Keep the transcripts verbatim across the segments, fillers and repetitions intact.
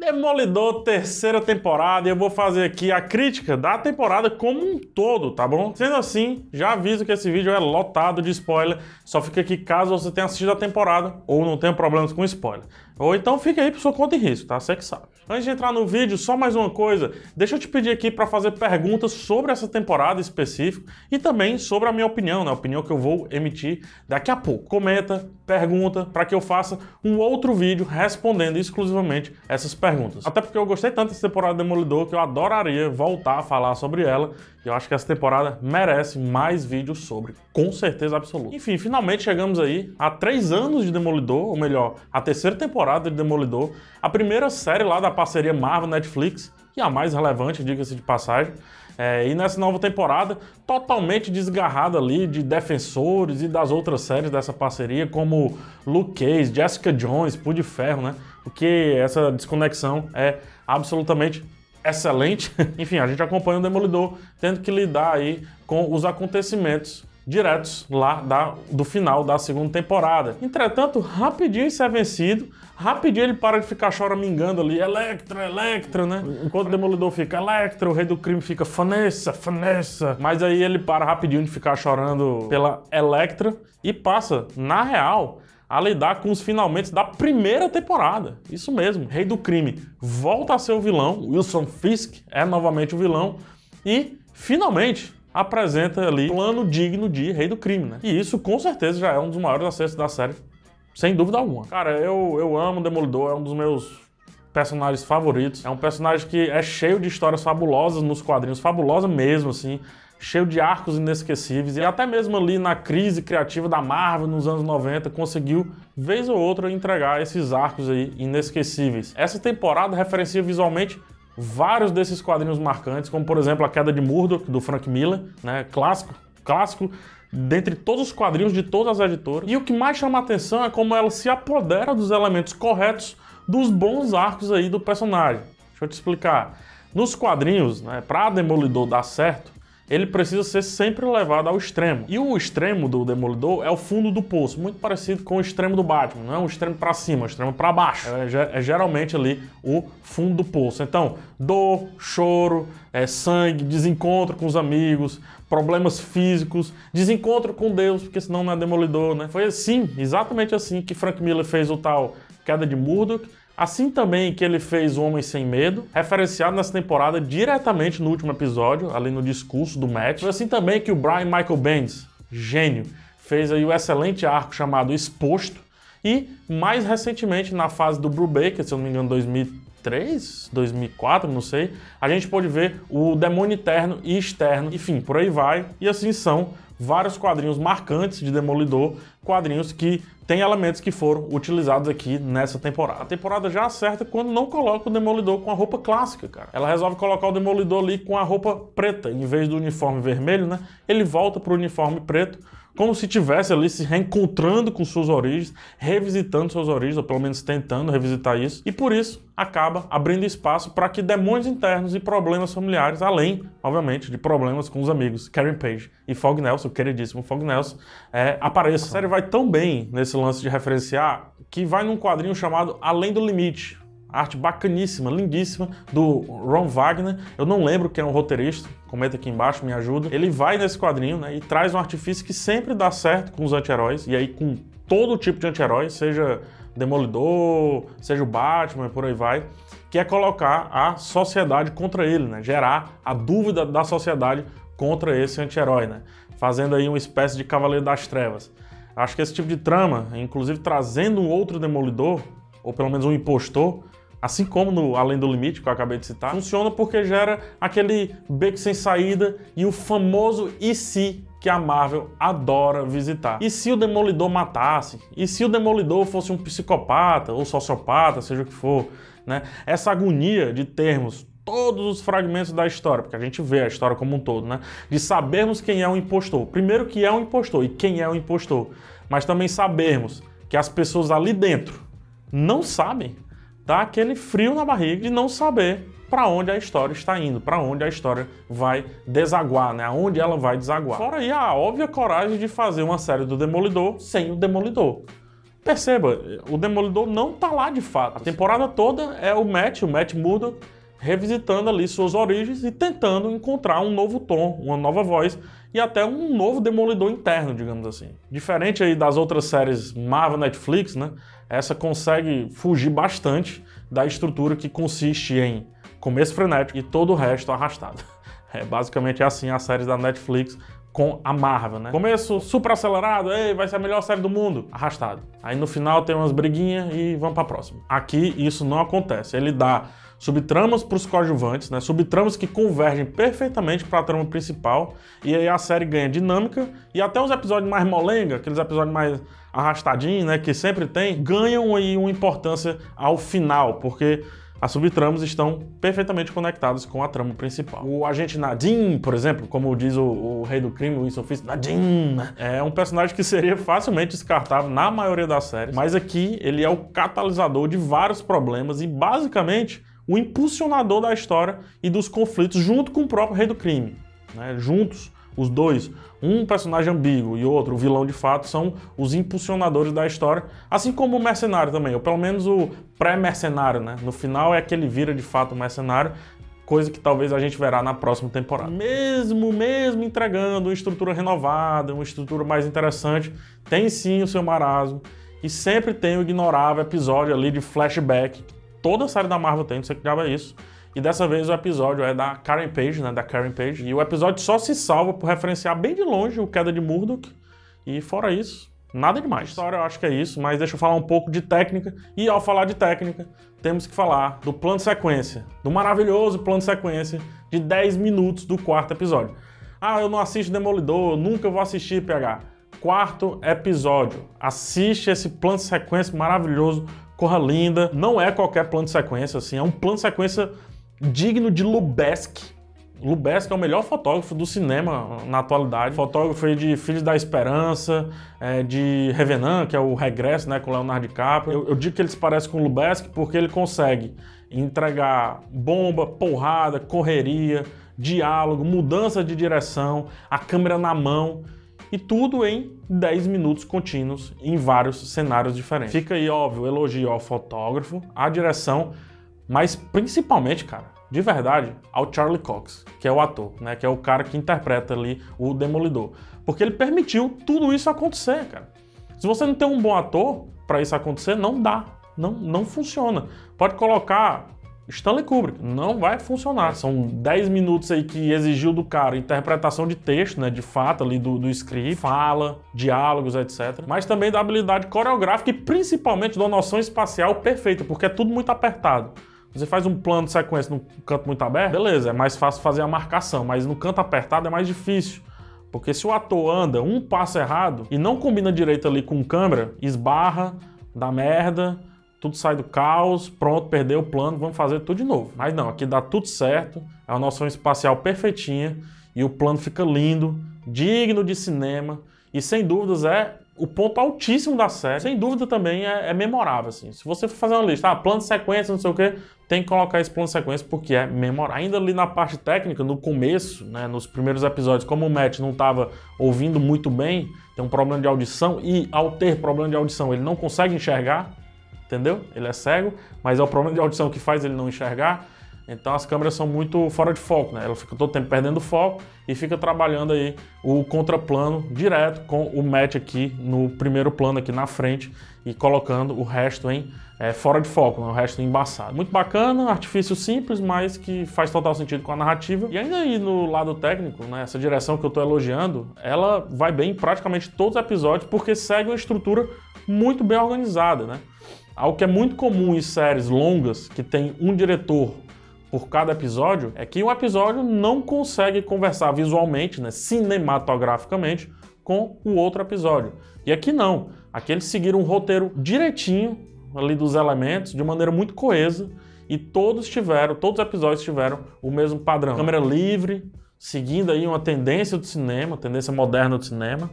Demolidor, terceira temporada, e eu vou fazer aqui a crítica da temporada como um todo, tá bom? Sendo assim, já aviso que esse vídeo é lotado de spoiler, só fica aqui caso você tenha assistido a temporada ou não tenha problemas com spoiler. Ou então fica aí por sua conta e risco, tá? Você que sabe. Antes de entrar no vídeo, só mais uma coisa, deixa eu te pedir aqui para fazer perguntas sobre essa temporada específica e também sobre a minha opinião, né? A opinião que eu vou emitir daqui a pouco. Comenta, pergunta, para que eu faça um outro vídeo respondendo exclusivamente essas perguntas. Até porque eu gostei tanto dessa temporada de Demolidor que eu adoraria voltar a falar sobre ela. E eu acho que essa temporada merece mais vídeos sobre, com certeza absoluta. Enfim, finalmente chegamos aí a três anos de Demolidor, ou melhor, a terceira temporada de Demolidor, a primeira série lá da parceria Marvel-Netflix, e a mais relevante, diga-se de passagem. É, e nessa nova temporada, totalmente desgarrada ali de Defensores e das outras séries dessa parceria, como Luke Cage, Jessica Jones, Punho de Ferro, né? Porque essa desconexão é absolutamente excelente. Enfim, a gente acompanha o Demolidor tendo que lidar aí com os acontecimentos diretos lá da, do final da segunda temporada. Entretanto, rapidinho isso é vencido, rapidinho ele para de ficar choramingando ali, Electra, Electra, né? Enquanto o Demolidor fica Electra, o Rei do Crime fica Fanesa, Fanesa. Mas aí ele para rapidinho de ficar chorando pela Electra e passa, na real, a lidar com os finalmente da primeira temporada. Isso mesmo, Rei do Crime volta a ser o vilão, Wilson Fisk é novamente o vilão e, finalmente, apresenta ali um plano digno de Rei do Crime, né? E isso, com certeza, já é um dos maiores acertos da série, sem dúvida alguma. Cara, eu, eu amo Demolidor, é um dos meus personagens favoritos. É um personagem que é cheio de histórias fabulosas nos quadrinhos, fabulosa mesmo, assim, cheio de arcos inesquecíveis, e até mesmo ali na crise criativa da Marvel nos anos noventa, conseguiu, vez ou outra, entregar esses arcos aí inesquecíveis. Essa temporada referencia visualmente vários desses quadrinhos marcantes, como, por exemplo, a Queda de Murdock, do Frank Miller, né? Clássico, clássico, dentre todos os quadrinhos de todas as editoras. E o que mais chama a atenção é como ela se apodera dos elementos corretos dos bons arcos aí do personagem. Deixa eu te explicar. Nos quadrinhos, né, para Demolidor dar certo, ele precisa ser sempre levado ao extremo. E o extremo do Demolidor é o fundo do poço, muito parecido com o extremo do Batman. Não é um extremo para cima, é um extremo para baixo. É, é geralmente ali o fundo do poço. Então, dor, choro, é, sangue, desencontro com os amigos, problemas físicos, desencontro com Deus, porque senão não é Demolidor, né? Foi assim, exatamente assim que Frank Miller fez o tal Queda de Murdock. Assim também que ele fez O Homem Sem Medo, referenciado nessa temporada diretamente no último episódio, ali no discurso do Match. Foi assim também que o Brian Michael Bendis, gênio, fez aí o excelente arco chamado Exposto. E mais recentemente, na fase do Brubaker, se eu não me engano, dois mil e três, dois mil e quatro, não sei, a gente pode ver o Demônio Interno e Externo, enfim, por aí vai. E assim são vários quadrinhos marcantes de Demolidor, quadrinhos que têm elementos que foram utilizados aqui nessa temporada. A temporada já acerta quando não coloca o Demolidor com a roupa clássica, cara. Ela resolve colocar o Demolidor ali com a roupa preta, em vez do uniforme vermelho, né? Ele volta para o uniforme preto, como se estivesse ali se reencontrando com suas origens, revisitando suas origens, ou pelo menos tentando revisitar isso, e por isso acaba abrindo espaço para que demônios internos e problemas familiares, além, obviamente, de problemas com os amigos Karen Page e Fogg Nelson, o queridíssimo Fogg Nelson, é, apareçam. A série vai tão bem nesse lance de referenciar que vai num quadrinho chamado Além do Limite, arte bacaníssima, lindíssima, do Ron Wagner. Eu não lembro quem é um roteirista, comenta aqui embaixo, me ajuda. Ele vai nesse quadrinho, né, e traz um artifício que sempre dá certo com os anti-heróis, e aí com todo tipo de anti-herói, seja Demolidor, seja o Batman, por aí vai, que é colocar a sociedade contra ele, né, gerar a dúvida da sociedade contra esse anti-herói, né, fazendo aí uma espécie de Cavaleiro das Trevas. Acho que esse tipo de trama, inclusive trazendo um outro Demolidor, ou pelo menos um impostor, assim como no Além do Limite, que eu acabei de citar, funciona porque gera aquele beco sem saída e o famoso e se que a Marvel adora visitar. E se o Demolidor matasse? E se o Demolidor fosse um psicopata ou sociopata, seja o que for, né? Essa agonia de termos todos os fragmentos da história, porque a gente vê a história como um todo, né? De sabermos quem é o impostor. Primeiro que é o impostor e quem é o impostor. Mas também sabermos que as pessoas ali dentro não sabem. Dá aquele frio na barriga de não saber para onde a história está indo, para onde a história vai desaguar, né? Aonde ela vai desaguar. Fora aí a óbvia coragem de fazer uma série do Demolidor sem o Demolidor. Perceba, o Demolidor não tá lá de fato. A temporada toda é o Matt, o Matt Murdock, revisitando ali suas origens e tentando encontrar um novo tom, uma nova voz e até um novo Demolidor interno, digamos assim. Diferente aí das outras séries Marvel-Netflix, né? Essa consegue fugir bastante da estrutura que consiste em começo frenético e todo o resto arrastado. É basicamente assim as séries da Netflix com a Marvel, né? Começo super acelerado, ei, vai ser a melhor série do mundo, arrastado. Aí no final tem umas briguinhas e vamos pra próxima. Aqui isso não acontece, ele dá subtramas para os coadjuvantes, né? Subtramas que convergem perfeitamente para a trama principal, e aí a série ganha dinâmica, e até os episódios mais molenga, aqueles episódios mais arrastadinhos, né, que sempre tem, ganham aí uma importância ao final, porque as subtramas estão perfeitamente conectadas com a trama principal. O agente Nadim, por exemplo, como diz o, o Rei do Crime, o Wilson Fisk, Nadim, é um personagem que seria facilmente descartável na maioria das séries, mas aqui ele é o catalisador de vários problemas e basicamente o impulsionador da história e dos conflitos junto com o próprio Rei do Crime, né? Juntos, os dois, um personagem ambíguo e outro, o vilão de fato, são os impulsionadores da história, assim como o mercenário também, ou pelo menos o pré-mercenário, né? No final é que ele vira de fato o mercenário, coisa que talvez a gente verá na próxima temporada. Mesmo, mesmo entregando uma estrutura renovada, uma estrutura mais interessante, tem sim o seu marasmo, e sempre tem o ignorável episódio ali de flashback, toda a série da Marvel tem, não sei que diabo é isso. E dessa vez o episódio é da Karen Page, né, da Karen Page. E o episódio só se salva por referenciar bem de longe o Queda de Murdock. E fora isso, nada demais. A história eu acho que é isso, mas deixa eu falar um pouco de técnica. E ao falar de técnica, temos que falar do plano de sequência. Do maravilhoso plano de sequência de dez minutos do quarto episódio. Ah, eu não assisto Demolidor, eu nunca vou assistir, P H. Quarto episódio. Assiste esse plano de sequência maravilhoso, corra linda. Não é qualquer plano de sequência, assim, é um plano de sequência digno de Lubezki. Lubezki é o melhor fotógrafo do cinema na atualidade. Fotógrafo de Filhos da Esperança, de Revenant, que é o Regresso, né, com o Leonardo DiCaprio. Eu, eu digo que ele se parece com o Lubezki porque ele consegue entregar bomba, porrada, correria, diálogo, mudança de direção, a câmera na mão, e tudo em dez minutos contínuos em vários cenários diferentes. Fica aí, óbvio, elogio ao fotógrafo, à direção, mas principalmente, cara, de verdade, ao Charlie Cox, que é o ator, né, que é o cara que interpreta ali o Demolidor, porque ele permitiu tudo isso acontecer, cara. Se você não tem um bom ator para isso acontecer, não dá, não, não funciona. Pode colocar Stanley Kubrick, não vai funcionar. São dez minutos aí que exigiu do cara interpretação de texto, né, de fato ali do, do script, fala, diálogos, etcétera. Mas também da habilidade coreográfica e principalmente da noção espacial perfeita, porque é tudo muito apertado. Você faz um plano de sequência num canto muito aberto, beleza, é mais fácil fazer a marcação, mas no canto apertado é mais difícil. Porque se o ator anda um passo errado e não combina direito ali com câmera, esbarra, dá merda, tudo sai do caos, pronto, perdeu o plano, vamos fazer tudo de novo. Mas não, aqui dá tudo certo, é uma noção espacial perfeitinha e o plano fica lindo, digno de cinema e sem dúvidas é o ponto altíssimo da série, sem dúvida também é, é memorável, assim. Se você for fazer uma lista, ah, plano de sequência, não sei o quê, tem que colocar esse plano de sequência porque é memorável. Ainda ali na parte técnica, no começo, né, nos primeiros episódios, como o Matt não estava ouvindo muito bem, tem um problema de audição e ao ter problema de audição ele não consegue enxergar, entendeu? Ele é cego, mas é o problema de audição que faz ele não enxergar, então as câmeras são muito fora de foco, né? Ela fica todo tempo perdendo foco e fica trabalhando aí o contraplano direto com o Matt aqui no primeiro plano aqui na frente e colocando o resto em é, fora de foco, né? O resto embaçado. Muito bacana, artifício simples, mas que faz total sentido com a narrativa. E ainda aí no lado técnico, né? Essa direção que eu tô elogiando, ela vai bem em praticamente todos os episódios porque segue uma estrutura muito bem organizada, né? Algo que é muito comum em séries longas que tem um diretor por cada episódio, é que um episódio não consegue conversar visualmente, né, cinematograficamente, com o outro episódio. E aqui não. Aqui eles seguiram um roteiro direitinho ali dos elementos, de maneira muito coesa, e todos tiveram, todos os episódios tiveram o mesmo padrão. Câmera livre, seguindo aí uma tendência do cinema, tendência moderna do cinema.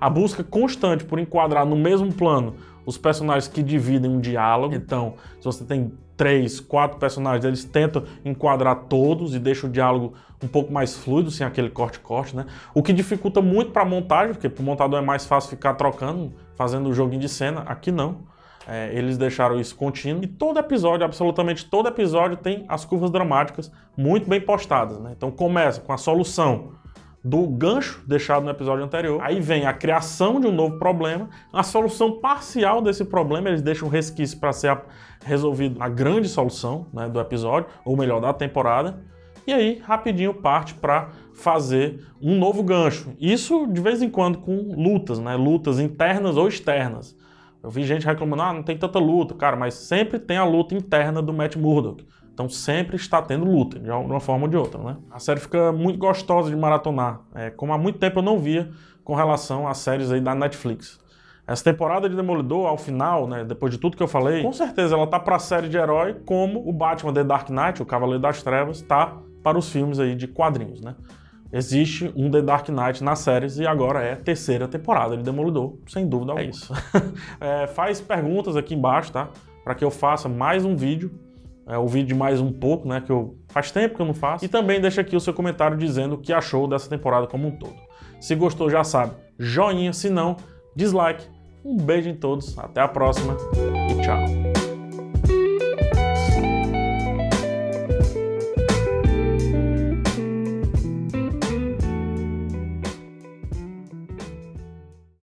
A busca constante por enquadrar no mesmo plano os personagens que dividem um diálogo. Então, se você tem três, quatro personagens, eles tentam enquadrar todos e deixa o diálogo um pouco mais fluido, sem aquele corte-corte, né? O que dificulta muito para a montagem, porque para o montador é mais fácil ficar trocando, fazendo o joguinho de cena. Aqui não. É, eles deixaram isso contínuo. E todo episódio, absolutamente todo episódio, tem as curvas dramáticas muito bem postadas, né? Então começa com a solução do gancho deixado no episódio anterior. Aí vem a criação de um novo problema, a solução parcial desse problema, eles deixam um resquício para ser resolvido a grande solução, né, do episódio, ou melhor, da temporada. E aí, rapidinho, parte para fazer um novo gancho. Isso, de vez em quando, com lutas, né? Lutas internas ou externas. Eu vi gente reclamando, ah, não tem tanta luta, cara, mas sempre tem a luta interna do Matt Murdock. Então sempre está tendo luta, de uma forma ou de outra, né? A série fica muito gostosa de maratonar, é, como há muito tempo eu não via com relação às séries aí da Netflix. Essa temporada de Demolidor, ao final, né, depois de tudo que eu falei, com certeza ela tá para a série de herói como o Batman The Dark Knight, o Cavaleiro das Trevas, tá para os filmes aí de quadrinhos, né? Existe um The Dark Knight nas séries e agora é a terceira temporada de Demolidor, sem dúvida alguma. É isso. É, faz perguntas aqui embaixo, tá? Para que eu faça mais um vídeo, é, o vídeo de mais um pouco, né? Que eu faz tempo que eu não faço. E também deixa aqui o seu comentário dizendo o que achou dessa temporada como um todo. Se gostou, já sabe, joinha, se não, dislike. Um beijo em todos, até a próxima e tchau.